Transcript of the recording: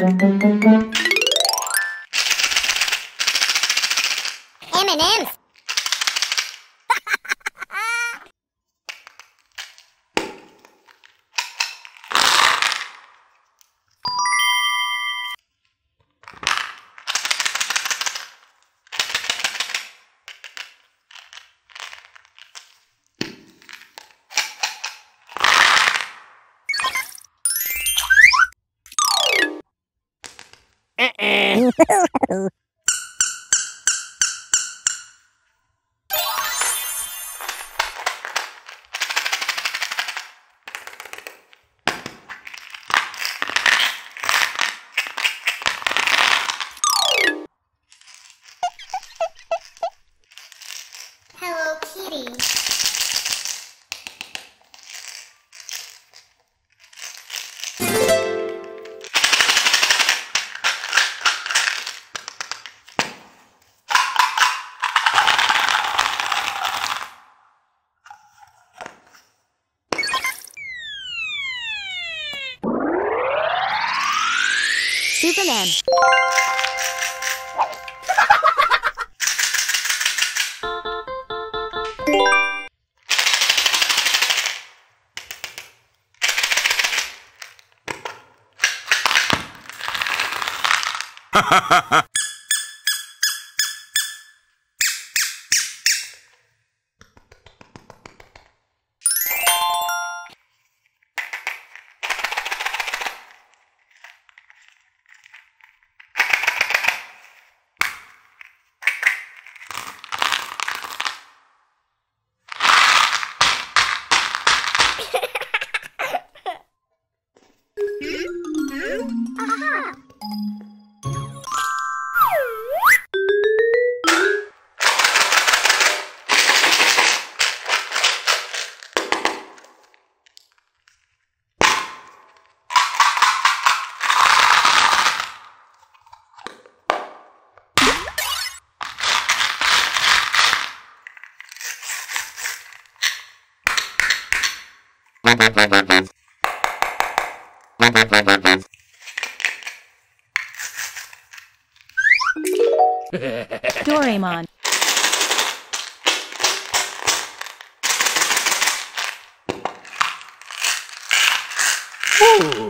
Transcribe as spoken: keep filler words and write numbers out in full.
M and M's. Uh-uh. Hello, Kitty. Superman. Doraemon. Ooh.